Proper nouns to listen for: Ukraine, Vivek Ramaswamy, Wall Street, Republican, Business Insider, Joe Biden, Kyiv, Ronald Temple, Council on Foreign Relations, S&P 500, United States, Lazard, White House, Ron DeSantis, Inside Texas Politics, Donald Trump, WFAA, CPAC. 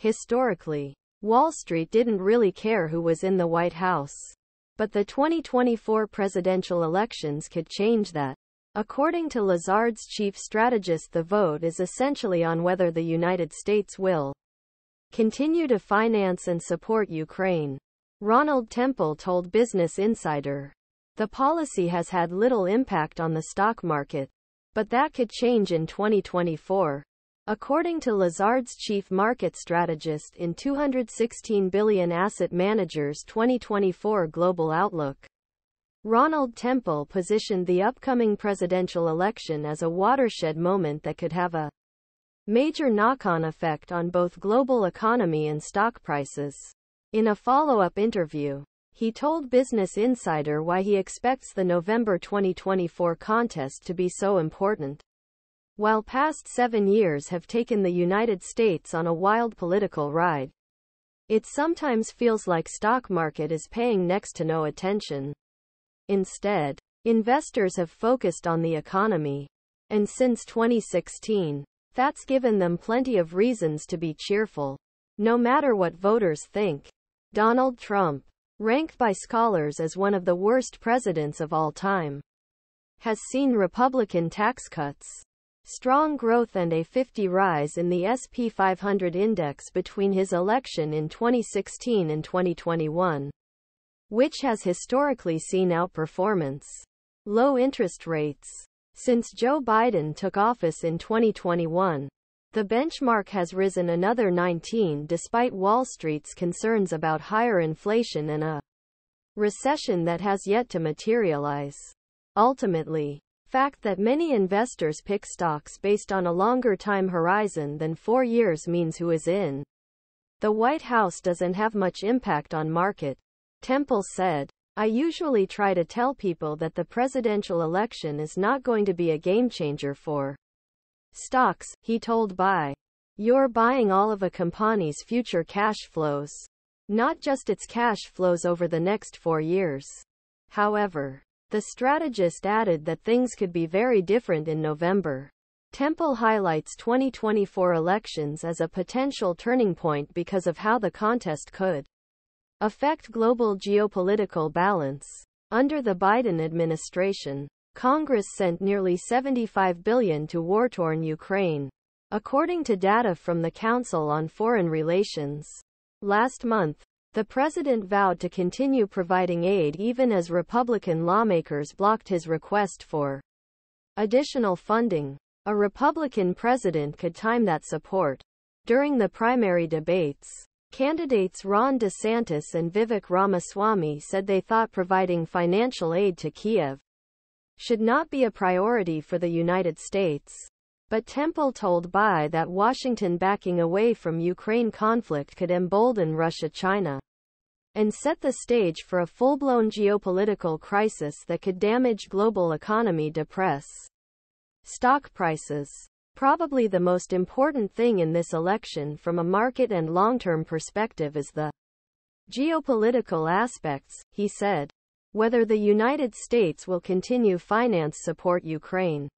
Historically, Wall Street didn't really care who was in the White House. But the 2024 presidential elections could change that. According to Lazard's chief strategist, the vote is essentially on whether the United States will continue to finance and support Ukraine. Ronald Temple told Business Insider, "The policy has had little impact on the stock market, but that could change in 2024. According to Lazard's chief market strategist in 216 billion asset managers 2024 global outlook, Ronald Temple positioned the upcoming presidential election as a watershed moment that could have a major knock-on effect on both global economy and stock prices." In a follow-up interview, he told Business Insider why he expects the November 2024 contest to be so important. While past 7 years have taken the United States on a wild political ride, it sometimes feels like stock market is paying next to no attention. Instead, investors have focused on the economy. And since 2016, that's given them plenty of reasons to be cheerful, no matter what voters think. Donald Trump, ranked by scholars as one of the worst presidents of all time, has seen Republican tax cuts, strong growth and a 50% rise in the S&P 500 index between his election in 2016 and 2021, which has historically seen outperformance. Low interest rates. Since Joe Biden took office in 2021, the benchmark has risen another 19 despite Wall Street's concerns about higher inflation and a recession that has yet to materialize. Ultimately, the fact that many investors pick stocks based on a longer time horizon than 4 years means who is in the White House doesn't have much impact on market. Temple said, "I usually try to tell people that the presidential election is not going to be a game changer for stocks," he told Buy. "You're buying all of a company's future cash flows, not just its cash flows over the next 4 years." However, the strategist added that things could be very different in November. Temple highlights 2024 elections as a potential turning point because of how the contest could affect global geopolitical balance. Under the Biden administration, Congress sent nearly $75 billion to war-torn Ukraine, according to data from the Council on Foreign Relations. Last month, the president vowed to continue providing aid even as Republican lawmakers blocked his request for additional funding. A Republican president could time that support. During the primary debates, candidates Ron DeSantis and Vivek Ramaswamy said they thought providing financial aid to Kyiv should not be a priority for the United States. But Temple told Bai that Washington backing away from Ukraine conflict could embolden Russia, China, and set the stage for a full-blown geopolitical crisis that could damage global economy, depress stock prices. Probably the most important thing in this election from a market and long-term perspective is the geopolitical aspects, he said. Whether the United States will continue finance support Ukraine.